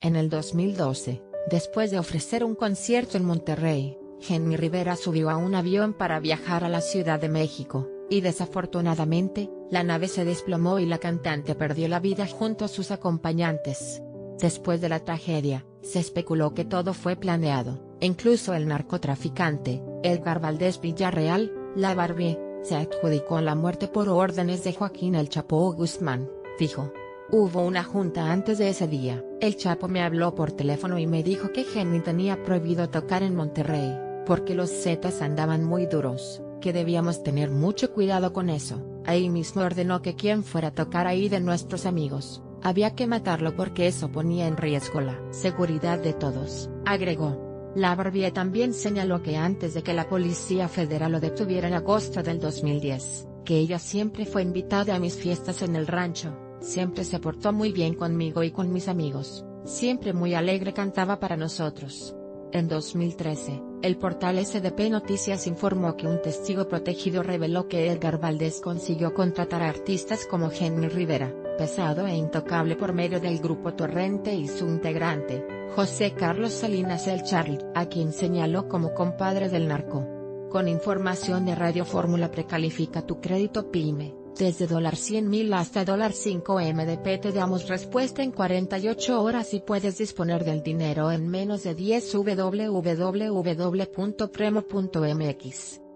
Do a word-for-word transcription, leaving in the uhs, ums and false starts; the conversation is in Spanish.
En el dos mil doce, después de ofrecer un concierto en Monterrey, Jenni Rivera subió a un avión para viajar a la Ciudad de México, y desafortunadamente, la nave se desplomó y la cantante perdió la vida junto a sus acompañantes. Después de la tragedia, se especuló que todo fue planeado, incluso el narcotraficante, Edgar Valdés Villarreal, La Barbie, se adjudicó la muerte por órdenes de Joaquín el Chapo Guzmán, dijo. Hubo una junta antes de ese día, el Chapo me habló por teléfono y me dijo que Jenni tenía prohibido tocar en Monterrey, porque los Zetas andaban muy duros, que debíamos tener mucho cuidado con eso. Ahí mismo ordenó que quien fuera a tocar ahí de nuestros amigos, había que matarlo porque eso ponía en riesgo la seguridad de todos, agregó. La Barbie también señaló que antes de que la Policía Federal lo detuviera en agosto del dos mil diez, que ella siempre fue invitada a mis fiestas en el rancho, siempre se portó muy bien conmigo y con mis amigos, siempre muy alegre cantaba para nosotros. En dos mil trece, el portal S D P Noticias informó que un testigo protegido reveló que Edgar Valdés consiguió contratar a artistas como Jenni Rivera, Pesado e Intocable por medio del grupo Torrente y su integrante, José Carlos Salinas El Charly, a quien señaló como compadre del narco. Con información de Radio Fórmula precalifica tu crédito PYME, desde cien mil hasta cinco millones de pesos te damos respuesta en cuarenta y ocho horas y puedes disponer del dinero en menos de diez minutos. www punto premo punto mx